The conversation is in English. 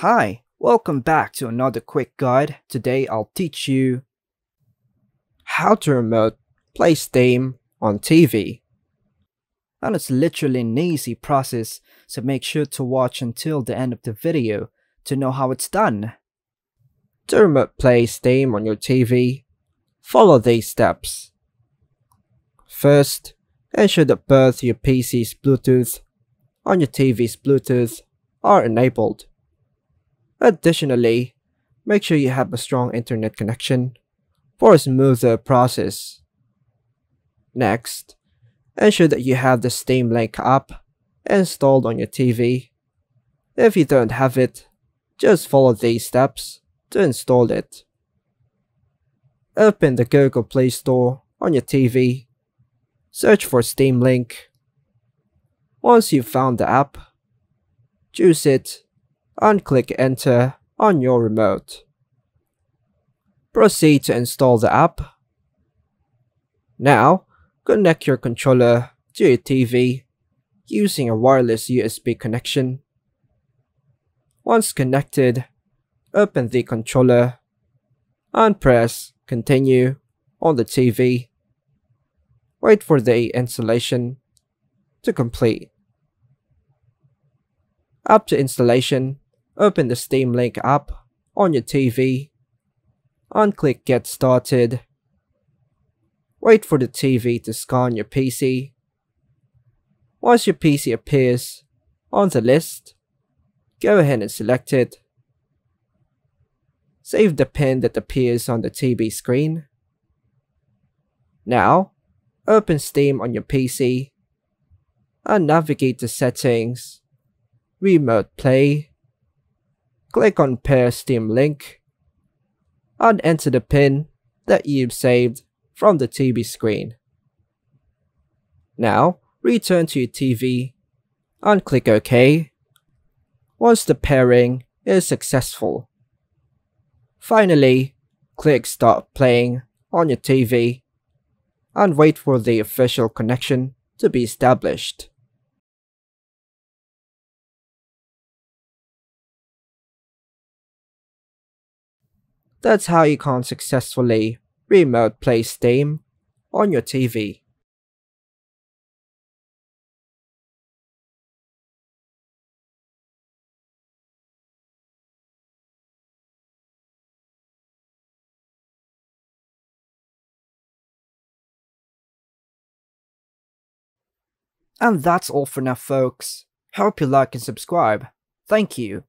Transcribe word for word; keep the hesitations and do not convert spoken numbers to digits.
Hi, welcome back to another quick guide. Today I'll teach you how to remote play Steam on T V. And it's literally an easy process, so make sure to watch until the end of the video to know how it's done. To remote play Steam on your T V, follow these steps. First, ensure that both your P C's Bluetooth and your T V's Bluetooth are enabled. Additionally, make sure you have a strong internet connection for a smoother process. Next, ensure that you have the Steam Link app installed on your T V. If you don't have it, just follow these steps to install it. Open the Google Play Store on your T V. Search for Steam Link. Once you've found the app, choose it and click Enter on your remote. Proceed to install the app. Now, connect your controller to your T V using a wireless U S B connection. Once connected, open the controller and press Continue on the T V. Wait for the installation to complete. After installation, open the Steam Link app on your T V and click Get Started. Wait for the T V to scan your P C. Once your P C appears on the list, go ahead and select it. Save the PIN that appears on the T V screen. Now, open Steam on your P C and navigate to Settings, Remote Play. Click on Pair Steam Link and enter the PIN that you've saved from the T V screen. Now, return to your T V and click OK once the pairing is successful. Finally, click Start Playing on your T V and wait for the official connection to be established. That's how you can successfully remote play Steam on your T V. And that's all for now, folks. Hope you like and subscribe. Thank you.